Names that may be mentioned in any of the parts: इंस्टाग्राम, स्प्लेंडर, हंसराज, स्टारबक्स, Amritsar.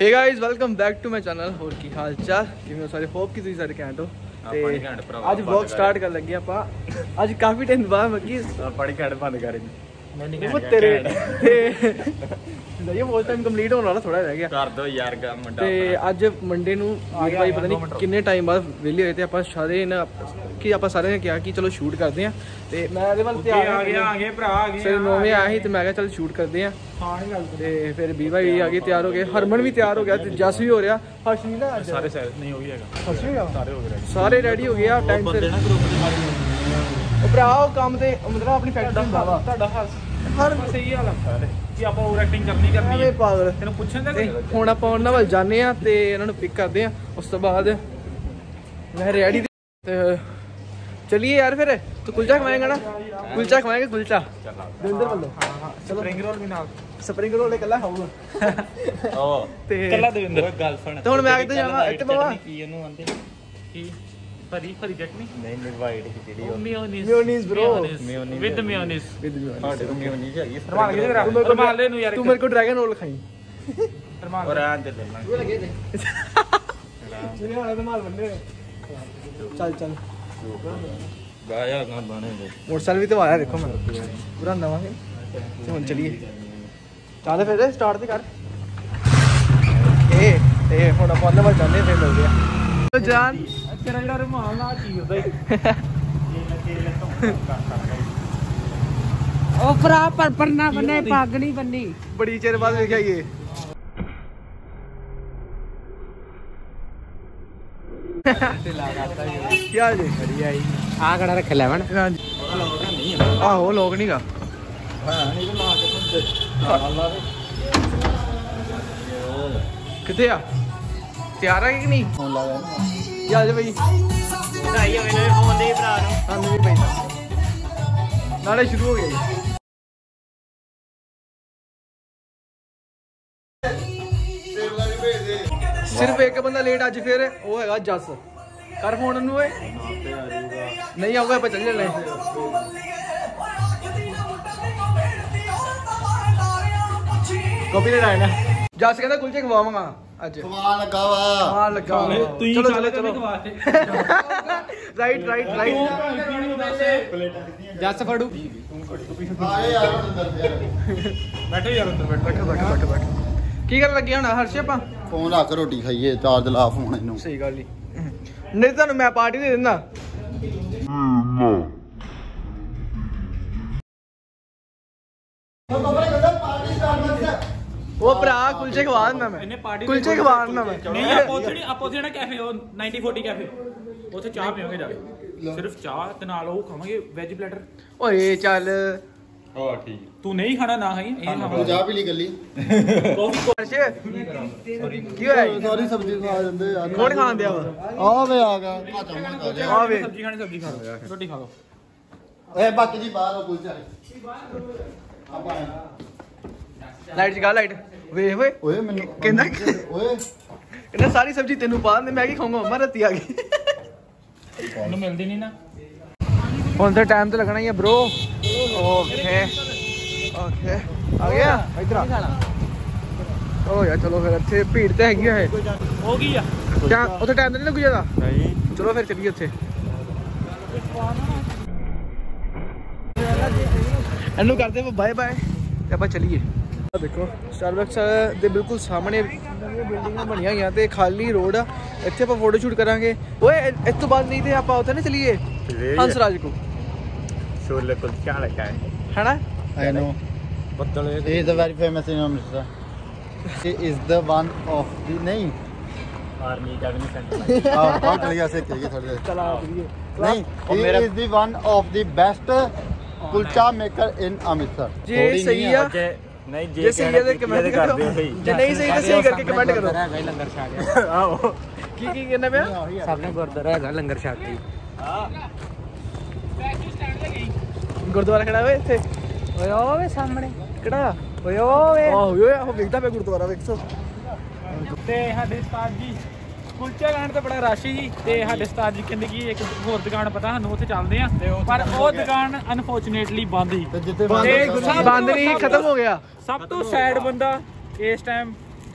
Hey guys welcome back to my channel. होर की हाल चाल किवें सारे, होप कि तुसीं सारे कैंट हो। अज ब्लॉग स्टार्ट कर लगे आपां। अज काफी टाइम बाद मक्की बड़ी घट बंद कर तेरे ये फुल टाइम कंप्लीट होने वाला, थोड़ा रह गया कर दो यार मुंडा। ते अज मंडे नूं वीर भाई पता नहीं कितने टाइम बाद वेले होए ते आपां सारे ना कि आपां सारे ने कहा कि चलो शूट करदे हैं। ते मैं एदे वल तैयार आ गए भरा आ गए। सर 9 बजे आया ही ते मैं कहा चल शूट करदे हैं। हां गल ते फिर वीर भाई भी आ गए, तैयार हो गए। हरमन भी तैयार हो गया ते जस भी हो रहा हर्ष भी ना आज सारे नहीं हो गएगा। हर्ष भी सारे हो गए, सारे रेडी हो गए टाइम से। भरा ओ काम ते मतलब अपनी फैक्ट्री दावा ਤੁਹਾਡਾ ਹਰਸ हर सही हाल है कि आप ओवर एक्टिंग करनी है पागल। तेन पूछन दे हुन आप उन्हां वाल जाने आ ते इन्हां नूं पिक करदे आ। उस तों बाद मैं रेडी ते चलिए यार। फिर तो कुलचा खवाएगा ना, कुलचा खवाएंगे कुलचा दिलदर वालों। हां स्प्रिंग रोल भी नाल, स्प्रिंग रोल इकला खाऊगा ओ ते इकला देविंदर गल सुन। ते हुन मैं अगे जावां इत्थे बाबा की ओनू आंदे की परी परी चटनी नहीं नहीं वाइट खिचड़ी और मेयोनीज ब्रो विद मेयोनीज हां तो मेयोनीज है ये फरमान के जरा फरमान ले नु यार। तू मेरे को ड्रैगन रोल खाई फरमान और आंदे ले तू लगे दे चले वाला फरमान बने चल गाया ना बने मोटरसाइकिल भी तो आया देखो मैं पूरा नवा है। चल चलिए चल फिर स्टार्ट ते कर ए ए थोड़ा पहले वाला जाने फेल हो गया जान तेरा जड़ा रुमाल ना चीर दे ये तो ओ परा पर ना बने पग नहीं बनी बड़ी चेर बाद देखा ये। क्या जी बढ़िया ही आ खड़ा रख ले बन। हां जी लोग नहीं है, आहो लोग नहीं का। हां ये ला के अल्लाह रे किथे आ तैयार है कि नहीं फोन लगा या जे भाई भाई हमें ने फोन दे भरा नु हां भी भाई नाले शुरू हो गया। सिर्फ एक बंदा लेट आज फिर वो हैगा जस। कर फोन नु ओए नहीं आऊगा पर चल ले कॉपी ले आना। जस कहंदा कुलचे खवावांगा आज खवा लगा तू ही चलो राइट जस फड़ू आए यार बैठो यार अंदर बैठ की कर लगे होना हर्ष। आपा फोन ला के रोटी खाइए चार्ज ला फोन इनु सही गल नहीं थानू मैं पार्टी दे देना। वो भरा कुलचे खवाना मैं कुलचे खवाना मैं नहीं आपोथी ना कैफे ओ 9040 कैफे ओथे चाय पीओगे जाके सिर्फ चाय ते नाल ओ खावांगे वेज प्लेटर। ओए चल ओ ठीक तू नहीं खाना ना खाई ये ना जा पी ली गली कॉफी कोर्स की हो रही सारी सब्जी खा जंदे यार कौन खान दिया आ वे आ गया आ वे सब्जी खानी सब्जी खा लो रोटी खा लो। ओए बाकी जी बाहर ओ कुलचे आपा लाइट जगा लाइट वे होए ओए मैनू कहंदा ओए कहंदा सारी सब्जी तेनू पा दे मैं की खाऊंगा मम्मा राती आ गई ओनू मिलदी नहीं ना हुन तो टाइम तो लगना ही है ब्रो। ओके ओके आ गया इधर ओ यार चलो फिर इथे भीड़ ते हैगी है हो गई है क्या उथे टाइम तो नहीं लगू ज्यादा नहीं चलो फिर चलिए उथे एनू करते हैं बाय बाय ते आपा चलिए। देखो स्टारबक्स दे बिल्कुल सामने बिल्डिंग बनिया हुई ते खाली रोड इत्थे आप फोटो शूट करांगे। ओए इस तो बाद नहीं ते आप उधर ना चलिए हंसराज को छोले कुलचा लगा है ना। आई नो बदल is the very famous in Amritsar he is the one of the नहीं आर्मी अकेडमी सेंटर हां बहुत बढ़िया से कहिए थोड़े चला नहीं और मेरा is the one of the best kulcha maker in Amritsar. जे सही है नहीं जे सही कमेंट कर दे सही जे नहीं सही तो सही करके कमेंट करो। लंगर छा गया आओ की कहना पे सामने गुरुद्वारा हैगा लंगर छा गई हां बैक टू स्टैंड लग गई गुरुद्वारा खड़ा वे इथे ओए ओए सामने खड़ा ओए ओए ओए हो दिखदा पे गुरुद्वारा वे 100 ते हाडे उस्ताद जी कुलचा खान ते बड़ा रश ही ते हाडे उस्ताद जी कहंदे कि एक होर दुकान पता हानू उथे चलदे आ पर ओ दुकान अनफॉर्चूनेटली बंद ही बंद ही खत्म हो गया। सब तो सैड बंदा इस टाइम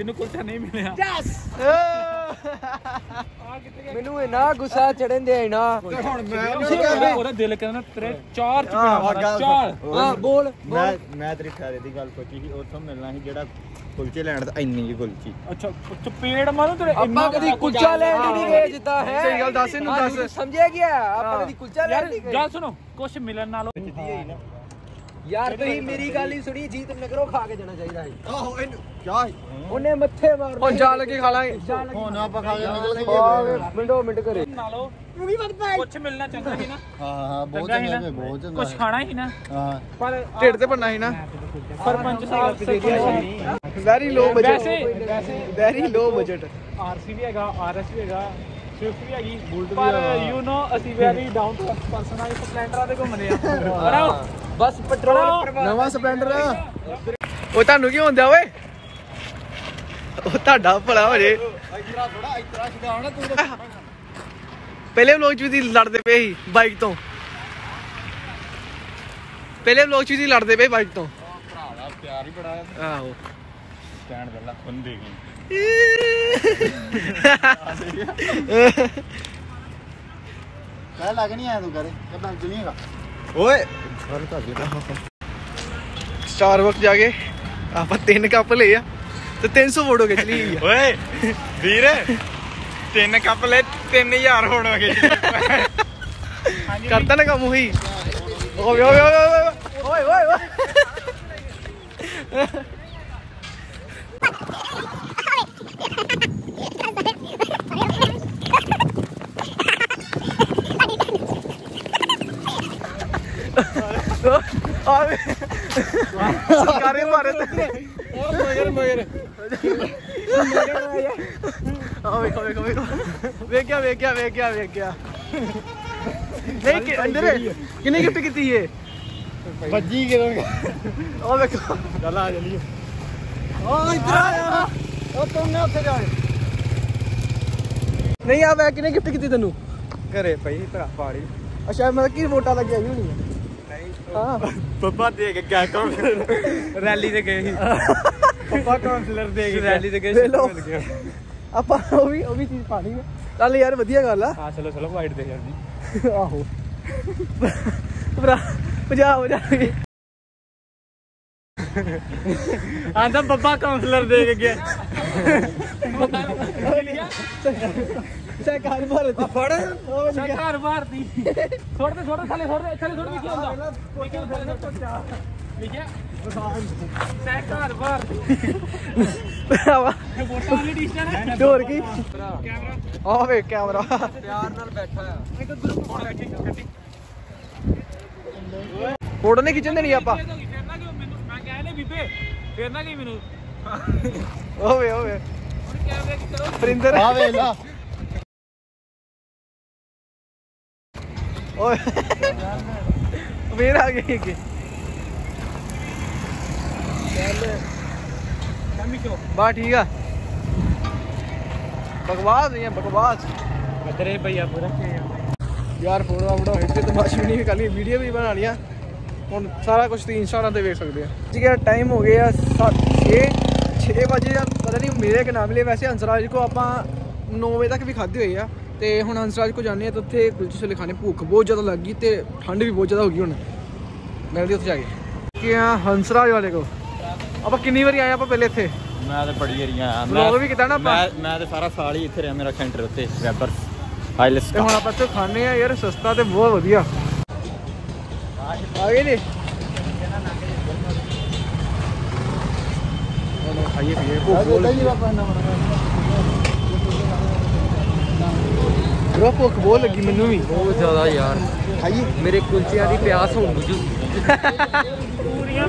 तेन कुलचा नहीं मिलया। यस मेनू इना गुस्सा चढ़न दे इना हुन मैं ओदा दिल करना तेरे चार चार बोल। मैं तेरी थारे दी गल सोची कि ओथों मिलना ही जेड़ा कुलचे लैंड दा इन्नी ही कुलची। अच्छा चपेड़ मारो तेरे अब्बा कदी कुलचा लैंड नहीं गए जिदा है सही गल दस इनु दस समझे गया आप कदी कुलचा लैंड नहीं गए। गल सुनो कुछ मिलन नालो जिदी है ना यार तही मेरी गाली सुनी जीत नगरों खा के जाना चाहिए था। आहो इन क्या ओने मथे मार ओ जा लगे खा लांगे होन आप खा के मिंडो मिंड करे ना लो तू भी मत भाई कुछ मिलना चंगा ही ना। हां बहुत चंगा है बहुत चंगा कुछ खाना ही ना। हां पर ढेड ते बनना ही ना। सरपंच साहब दे दिया very low budget very low budget. RC भी हैगा आरएस भी हैगा स्विफ्ट भी हैगी बुलेट भी पर यू नो असि very down to earth person आई स्प्लेंडर आते घूमने आ और बस पेट्रोल नवा स्प्लेंडर ओ तानू की होंदा ओए ओ ताडा भला हो जे इतरा थोड़ा इतरा सीधा होना तू तो पहले व्लॉग च भी लड़दे पे ही बाइक तो भरावा प्यार ही बड़ा है। आहो स्टैंड गल्ला खुन देगी कह लग नहीं आया तू करे कब लग चलिएगा ओए स्टार वर्क जाके आप तीन कप ले तो 300 फोटो खिंच ली ओए वीर तीन कप ले 3000 फोटो खिंच करता ना कम हुई ओए ओए ओए ओए सरकारे मारे ते मगर मगर वेख गया नहीं के अंदर किने गिफ्ट कीती है बज्जी के ओ देखो चल आ चलिए ओ इधर आ ओ तुमने उठे जाए नहीं आ मैं किने गिफ्ट कीती तन्नू घरे भाई भरा पाड़ी। अच्छा मतलब की वोटा लग गई होनी है पापा दे के क्या काम रैली से गए पापा काउंसलर दे के रैली से गए अपा वो भी चीज पानी है चल यार बढ़िया गल है। हां चलो चलो वाइट दे यार जी। आहो भरा 50 आंदा पापा काउंसलर दे के गया सरकार भर दी फड़ सरकार भर दी छोड़ दे साले छोड़ दे क्या होगा ठीक है सरकार भर ये फोटो ऑलरेडी स्टैंड डोर की कैमरा आ वे कैमरा प्यार नाल बैठा है एक ग्रुप फोटो बैठी कटी फोटो नहीं खिंचन देनी आपा फिरना क्यों मेनू मैं कह ले बीबे फिरना क्यों मेनू ओवे और कैमरे की तरफ परिंदर आ वे ला फिर आ गए के बा ठीक है बकवास ये बकवास तेरे भैया पूरा यार फोटो फोटो खिंच तमाशा नहीं कल वीडियो भी बना लिया हम सारा कुछ तुम इंस्टाग्राम पर देख सकते हैं। ठीक है टाइम हो गया 7-6 बजे का पता नहीं मेरे के नाम ले वैसे हंसराज को आप 9 बजे तक भी खाधे हुए हैं तो हम हंसराज को जाने तो उत्तर कुल्चे छोले खाने भुख बहुत ज़्यादा लग गई तो ठंड भी बहुत ज़्यादा होगी हूँ मिलती उत्तर जाके कि हाँ हंसराज वाले को आप कितनी बारी आए आप पहले इतने मैं तो बड़ी बारी आया ब्लॉग भी किया ना मैं तो सारा साल ही इतने रहा मेरा सेंटर उत्ते वैपर हाईलेस हम आप तो खाने यार सस्ता तो बहुत वधिया आ गए जी खाइए खाइए ब्रो भुख बहुत लगी मैनू भी बहुत ज्यादा यार खाइए मेरे कुलचिया की प्यास हो बुझू पूरियां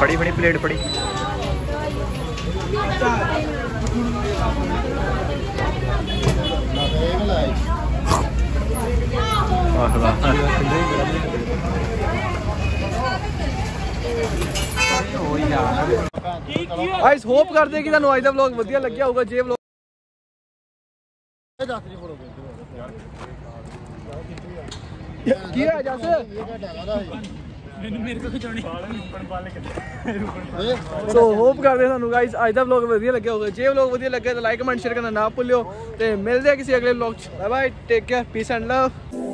बड़ी बड़ी प्लेट पड़ी गाइस होप करते कि तुहानू अज दा व्लॉग वधिया लग्या होगा जे व्लॉग किया जस सो होप करते सानू गाइस अज दा व्लॉग वधिया लग्या होगा जे व्लॉग वधिया लगे तो लाइक कमेंट शेयर करना ना भूलियो ते मिलदे किसी अगले व्लॉग च bye bye take care peace and love.